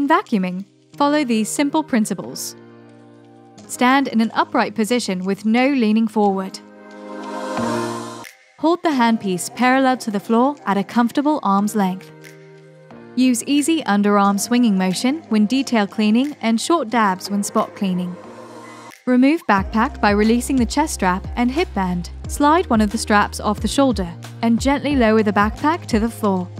when vacuuming, follow these simple principles. Stand in an upright position with no leaning forward. Hold the handpiece parallel to the floor at a comfortable arm's length. Use easy underarm swinging motion when detail cleaning and short dabs when spot cleaning. Remove backpack by releasing the chest strap and hip band. Slide one of the straps off the shoulder and gently lower the backpack to the floor.